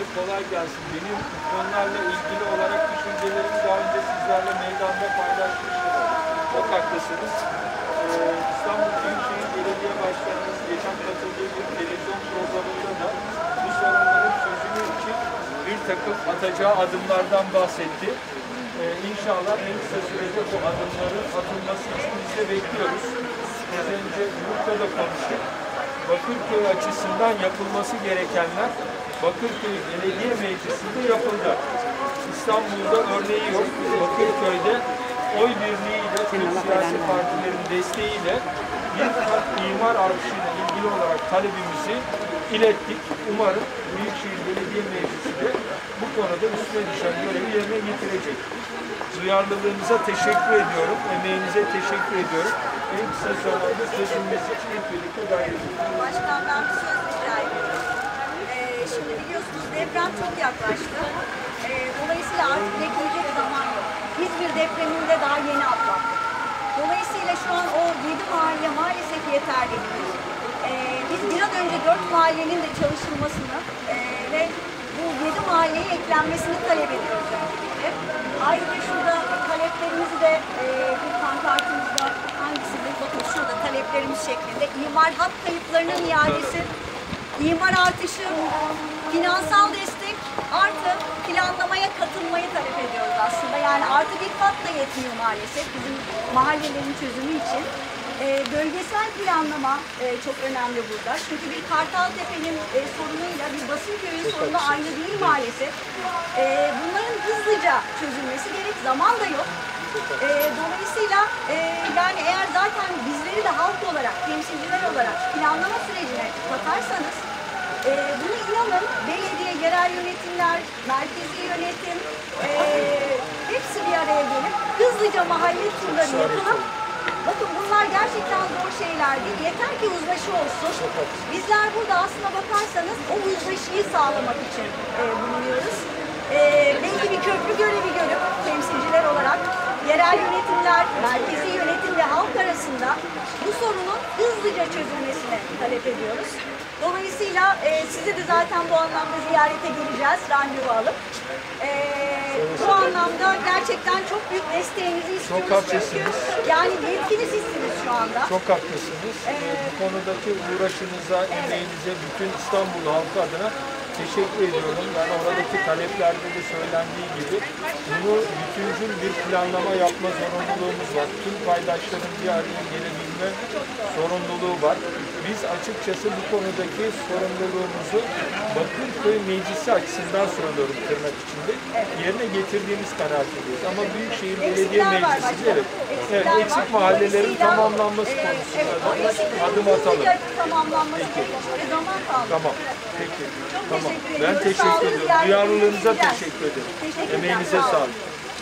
Öncelikle kolay gelsin. Benim konularla ilgili olarak düşüncelerimi daha önce sizlerle meydanda paylaşmıştım. Çok haklısınız. İstanbul Büyükşehir Belediye Başkanımız geçen katıldığı bir televizyon programında da bu sorunların çözümü için bir takım atacağı adımlardan bahsetti. İnşallah en kısa sürede bu adımların atılması için biz de bekliyoruz. Az önce grupta da konuştuk. Bakırköy açısından yapılması gerekenler Bakırköy Belediye Meclisi'nde yapıldı. İstanbul'da örneği yok. Bakırköy'de oy birliğiyle, tüm siyasi partilerin desteğiyle bir kat imar artışıyla ilgili olarak talebimizi ilettik. Umarım Büyükşehir Belediye Meclisi de bu konuda üstüne düşen görevi yerine getirecek. Duyarlılığınıza teşekkür ediyorum. Emeğinize teşekkür ediyorum. En kısa zamanda çözülmesi için hep birlikte gayret ediyoruz. Başkan, ben bir söz rica ediyorum. Şimdi biliyorsunuz deprem çok yaklaştı. Dolayısıyla artık bekleyecek zaman yok. İzmir depreminde daha yeni atlattık. Dolayısıyla şu an o 7 mahalle maalesef yeterli değil. Biz bir an önce 4 mahallenin de çalışılmasını ve bu 7 mahalleye eklenmesini talep ediyoruz öncelikle. Ayrıca şurada taleplerimizi de bir pankartımızda hangisi bakın şurada taleplerimiz şeklinde imar hak kayıplarının iadesi, imar artışı, finansal destek artı planlamaya katılmayı talep ediyoruz aslında. Yani artı bir kat da yetmiyor maalesef bizim mahallelerin çözümü için. Bölgesel planlama çok önemli burada. Çünkü bir Kartaltepe'nin sorunuyla bir Bakırköy'ün sorunu aynı değil maalesef. Bunların hızlıca çözülmesi gerek. Zaman da yok. Dolayısıyla yani eğer zaten bizleri de halk olarak, temsilciler olarak planlama sürecine katarsanız bunu inanın belediye, yerel yönetimler, merkezi yönetim hepsi bir araya gelip hızlıca mahalle turları yapalım. Bakın bunlar gerçekten zor şeyler değil. Yeter ki uzlaşı olsun. Bizler burada aslına bakarsanız o uzlaşıyı sağlamak için bulunuyoruz. Belki bir köprü görevi görüp temsilciler olarak yerel yönetimler, merkezi yönetim ve halk arasında bu sorunun hızlıca çözülmesini talep ediyoruz. Dolayısıyla size de zaten bu anlamda ziyarete geleceğiz, randevu alıp. Bu anlamda gerçekten çok büyük desteğinizi istiyoruz. Çok haklısınız. Yani yetkiniz hissiniz şu anda. Çok haklısınız. Bu konudaki uğraşınıza, emeğinize, bütün İstanbul halkı adına teşekkür ediyorum. Yani oradaki taleplerde de söylendiği gibi bunu bütüncül bir planlama yapma zorunluluğumuz var. Tüm paydaşların bir araya gelebilme zorunluluğu var. Biz açıkçası bu konudaki sorumluluğumuzu Bakırköy Meclisi açısından sorumluluğu tırnak içinde yerine getirdiğimiz kanaatindeyiz. Ama Büyükşehir Belediye Meclisi eksik mahallelerin tamamlanması konusunda adım atalım. Tamam. Peki. Tamam. Ben teşekkür ediyorum. Duyarlılığınıza teşekkür ederim. Emeğinize sağlık.